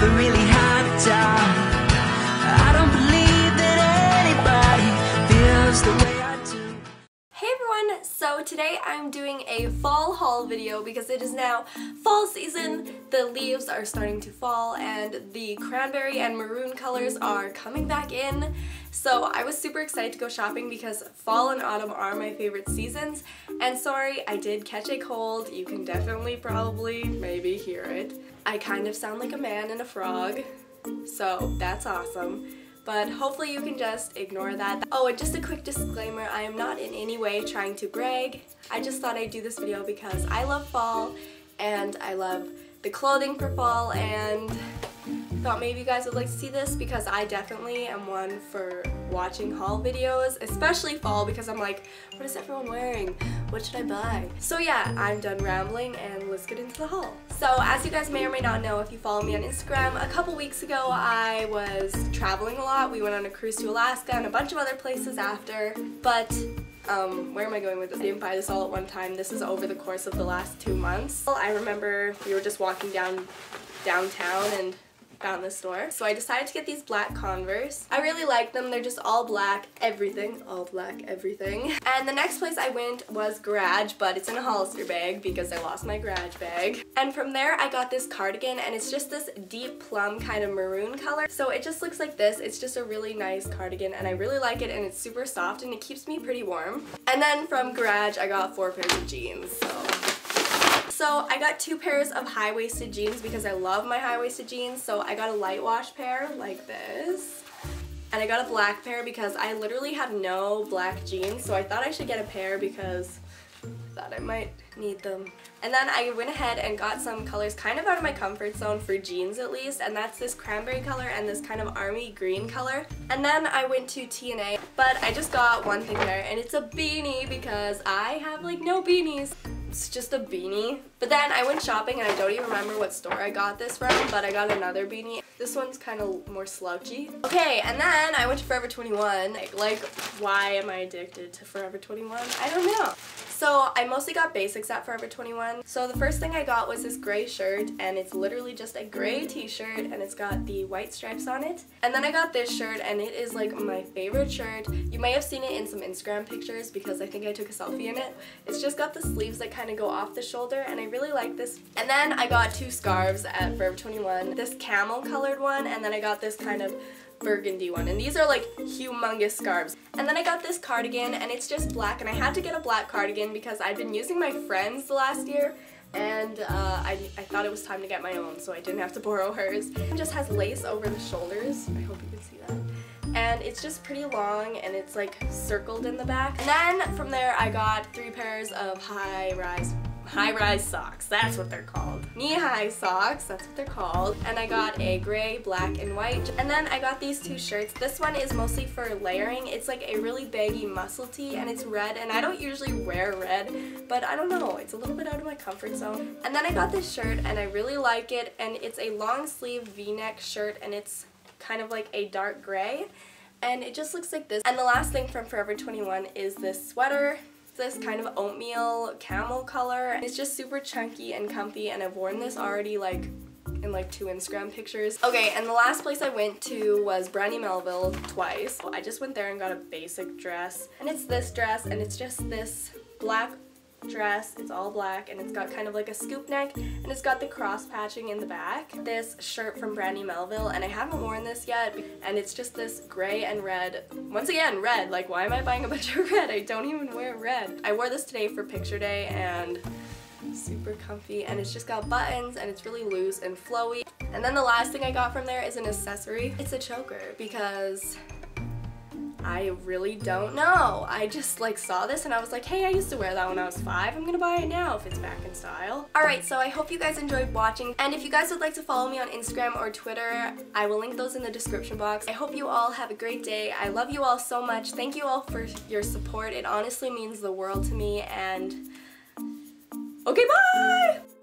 never really had a doubt. I don't believe that anybody feels the way I do. Hey everyone, so today I'm doing a fall haul video because it is now fall season. The leaves are starting to fall and the cranberry and maroon colors are coming back in. So I was super excited to go shopping because fall and autumn are my favorite seasons. And sorry, I did catch a cold. You can definitely probably maybe hear it. I kind of sound like a man and a frog, so that's awesome. But hopefully you can just ignore that. Oh, and just a quick disclaimer, I am not in any way trying to brag. I just thought I'd do this video because I love fall and I love the clothing for fall, and thought maybe you guys would like to see this because I definitely am one for watching haul videos, especially fall, because I'm like, what is everyone wearing? What should I buy? So yeah, I'm done rambling and let's get into the haul. So as you guys may or may not know if you follow me on Instagram, a couple weeks ago I was traveling a lot. We went on a cruise to Alaska and a bunch of other places after, but where am I going with this? I didn't buy this all at one time. This is over the course of the last 2 months. I remember we were just walking downtown and found this store. So I decided to get these black Converse. I really like them. They're just all black, everything. All black, everything. And the next place I went was Garage, but it's in a Hollister bag because I lost my Garage bag. And from there I got this cardigan, and it's just this deep plum kind of maroon color. So it just looks like this. It's just a really nice cardigan and I really like it, and it's super soft and it keeps me pretty warm. And then from Garage I got 4 pairs of jeans. So I got 2 pairs of high-waisted jeans because I love my high-waisted jeans. So I got a light wash pair like this, and I got a black pair because I literally have no black jeans, so I thought I should get a pair because I thought I might need them. And then I went ahead and got some colors kind of out of my comfort zone for jeans at least, and that's this cranberry color and this kind of army green color. And then I went to T&A, but I just got one thing there, and it's a beanie because I have like no beanies. It's just a beanie. But then I went shopping and I don't even remember what store I got this from, but I got another beanie. This one's kind of more slouchy. Okay, and then I went to Forever 21. Like, why am I addicted to Forever 21? I don't know. So I mostly got basics at Forever 21. So the first thing I got was this gray shirt, and it's literally just a gray t-shirt and it's got the white stripes on it. And then I got this shirt, and it is like my favorite shirt. You may have seen it in some Instagram pictures because I think I took a selfie in it. It's just got the sleeves that kind of go off the shoulder, and I really like this. And then I got 2 scarves at Forever 21. This camel colored one, and then I got this kind of burgundy one, and these are like humongous scarves. And then I got this cardigan, and it's just black, and I had to get a black cardigan because I've been using my friend's the last year, and I thought it was time to get my own, so I didn't have to borrow hers. It just has lace over the shoulders, I hope you can see that, and it's just pretty long and it's like circled in the back. And then from there I got 3 pairs of high-rise socks, that's what they're called. Knee-high socks, that's what they're called. And I got a gray, black, and white. And then I got these 2 shirts. This one is mostly for layering. It's like a really baggy muscle tee, and it's red, and I don't usually wear red, but I don't know, it's a little bit out of my comfort zone. And then I got this shirt, and I really like it, and it's a long sleeve v-neck shirt, and it's kind of like a dark gray, and it just looks like this. And the last thing from Forever 21 is this sweater. This kind of oatmeal camel color. It's just super chunky and comfy, and I've worn this already like in like 2 Instagram pictures. Okay, and the last place I went to was Brandy Melville twice. I just went there and got a basic dress, and it's this dress, and it's just this black dress. It's all black, and it's got kind of like a scoop neck, and it's got the cross patching in the back. This shirt from Brandy Melville, and I haven't worn this yet, and it's just this gray and red. Once again, red. Like, why am I buying a bunch of red? I don't even wear red. I wore this today for picture day, and super comfy, and it's just got buttons, and it's really loose and flowy. And then the last thing I got from there is an accessory. It's a choker because I really don't know. I just like saw this and I was like, hey, I used to wear that when I was 5. I'm gonna buy it now if it's back in style. Alright, so I hope you guys enjoyed watching. And if you guys would like to follow me on Instagram or Twitter, I will link those in the description box. I hope you all have a great day. I love you all so much. Thank you all for your support. It honestly means the world to me, and okay, bye!